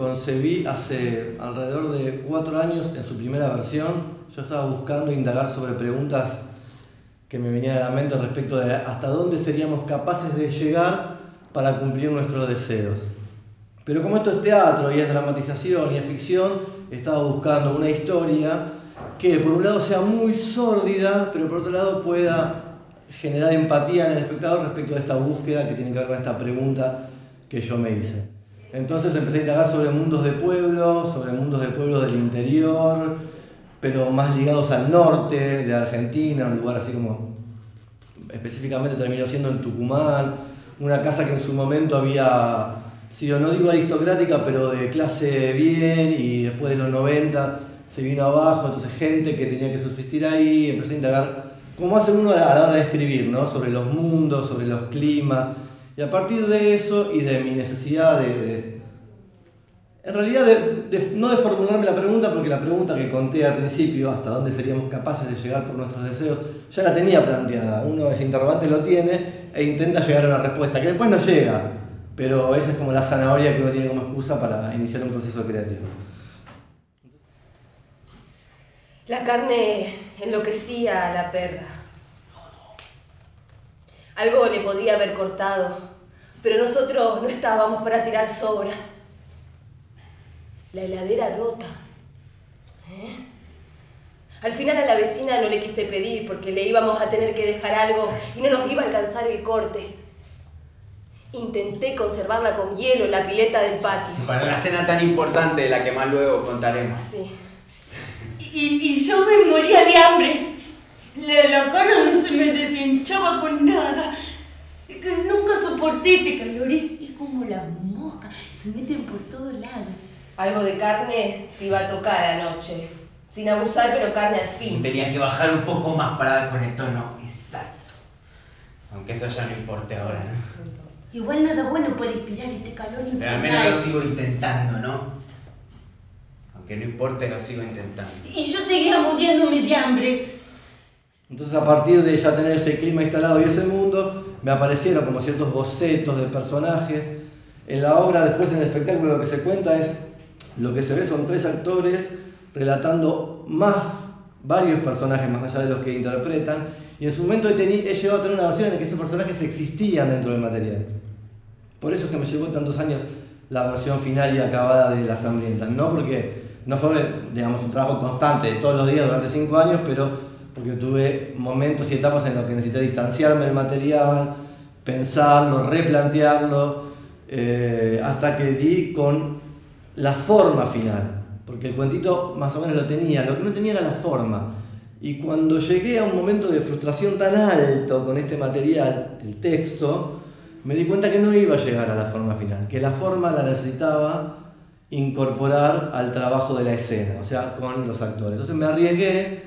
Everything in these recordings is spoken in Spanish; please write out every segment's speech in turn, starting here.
concebí hace alrededor de 4 años en su primera versión. Yo estaba buscando indagar sobre preguntas que me venían a la mente respecto de hasta dónde seríamos capaces de llegar para cumplir nuestros deseos. Pero como esto es teatro y es dramatización y es ficción, estaba buscando una historia que por un lado sea muy sórdida, pero por otro lado pueda generar empatía en el espectador respecto a esta búsqueda que tiene que ver con esta pregunta que yo me hice. Entonces empecé a indagar sobre mundos de pueblo, sobre mundos de pueblo del interior, pero más ligados al norte de Argentina, un lugar así como... específicamente terminó siendo en Tucumán, una casa que en su momento había sido, no digo aristocrática, pero de clase bien, y después de los 90 se vino abajo, entonces gente que tenía que subsistir ahí. Empecé a indagar, como hace uno a la hora de escribir, ¿no? Sobre los mundos, sobre los climas, y a partir de eso y de mi necesidad no de formularme la pregunta, porque la pregunta que conté al principio, hasta dónde seríamos capaces de llegar por nuestros deseos, ya la tenía planteada. Uno ese interrogante lo tiene e intenta llegar a una respuesta, que después no llega, pero esa es como la zanahoria que uno tiene como excusa para iniciar un proceso creativo. La carne enloquecía a la perra. Algo le podría haber cortado, pero nosotros no estábamos para tirar sobra. La heladera rota. Al final a la vecina no le quise pedir porque le íbamos a tener que dejar algo y no nos iba a alcanzar el corte. Intenté conservarla con hielo en la pileta del patio. Para una cena tan importante de la que más luego contaremos. Sí. Y yo me moría de hambre. La cara no se me deshinchaba con nada. Y que nunca soporté este calor. Es como la mosca, se meten por todos lados. Algo de carne te iba a tocar anoche. Sin abusar, pero carne al fin. Tenías que bajar un poco más parada con el tono exacto. Aunque eso ya no importe ahora, ¿no? Igual nada bueno puede inspirar este calor infernal. Pero al menos lo sigo intentando, ¿no? Aunque no importe, lo sigo intentando. Y yo seguía muriéndome de hambre. Entonces, a partir de ya tener ese clima instalado y ese mundo, me aparecieron como ciertos bocetos de personajes. En la obra, después en el espectáculo, lo que se cuenta es... lo que se ve son 3 actores relatando varios personajes más allá de los que interpretan, y en su momento he llegado a tener una versión en la que esos personajes existían dentro del material. Por eso es que me llevó tantos años la versión final y acabada de Las Hambrientas, no porque no fue, digamos, un trabajo constante de todos los días durante 5 años, pero porque tuve momentos y etapas en los que necesité distanciarme del material, pensarlo, replantearlo, hasta que di con la forma final, porque el cuentito más o menos lo tenía, lo que no tenía era la forma. Y cuando llegué a un momento de frustración tan alto con este material, el texto, me di cuenta que no iba a llegar a la forma final, que la forma la necesitaba incorporar al trabajo de la escena, o sea, con los actores. Entonces me arriesgué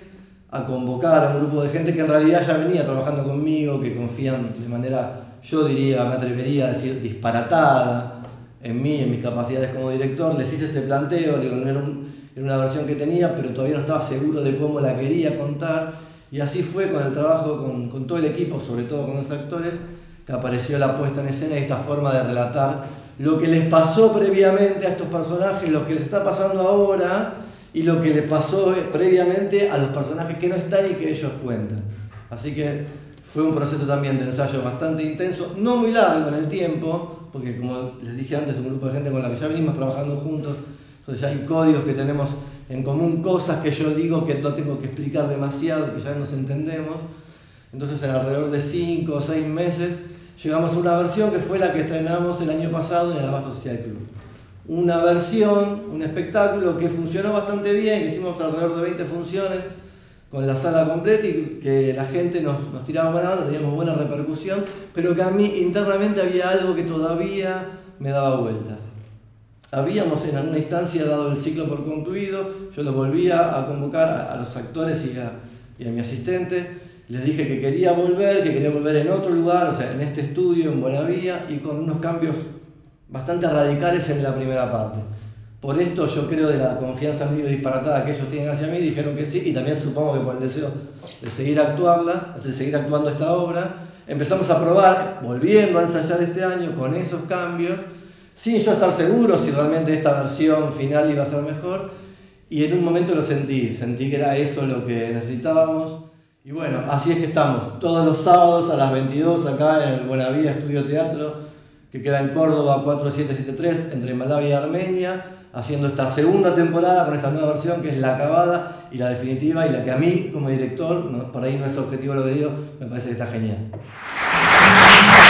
a convocar a un grupo de gente que en realidad ya venía trabajando conmigo, que confían de manera, yo diría, me atrevería a decir, disparatada en mí, en mis capacidades como director. Les hice este planteo, digo, no era una versión que tenía, pero todavía no estaba seguro de cómo la quería contar, y así fue con el trabajo, con todo el equipo, sobre todo con los actores, que apareció la puesta en escena y esta forma de relatar lo que les pasó previamente a estos personajes, lo que les está pasando ahora, y lo que les pasó previamente a los personajes que no están y que ellos cuentan. Así que fue un proceso también de ensayo bastante intenso, no muy largo en el tiempo, porque como les dije antes, un grupo de gente con la que ya venimos trabajando juntos, entonces ya hay códigos que tenemos en común, cosas que yo digo que no tengo que explicar demasiado, que ya nos entendemos. Entonces en alrededor de 5 o 6 meses llegamos a una versión que fue la que estrenamos el año pasado en el Abasto Social Club. Una versión, un espectáculo que funcionó bastante bien, que hicimos alrededor de 20 funciones con la sala completa y que la gente nos tiraba buena onda, teníamos buena repercusión, pero que a mí internamente había algo que todavía me daba vueltas. Habíamos en alguna instancia dado el ciclo por concluido, yo los volvía a convocar a los actores y a mi asistente, les dije que quería volver en otro lugar, o sea, en este estudio, en Buenavía, y con unos cambios bastante radicales en la primera parte. Por esto yo creo de la confianza medio disparatada que ellos tienen hacia mí, dijeron que sí, y también supongo que por el deseo de seguir actuando esta obra. Empezamos a probar, volviendo a ensayar este año con esos cambios, sin yo estar seguro si realmente esta versión final iba a ser mejor, y en un momento lo sentí que era eso lo que necesitábamos, y bueno, así es que estamos, todos los sábados a las 22 acá en el Buenavía Estudio Teatro, que queda en Córdoba 4773, entre Malawi y Armenia, haciendo esta segunda temporada con esta nueva versión que es la acabada y la definitiva, y la que a mí como director, por ahí no es objetivo lo que digo, me parece que está genial.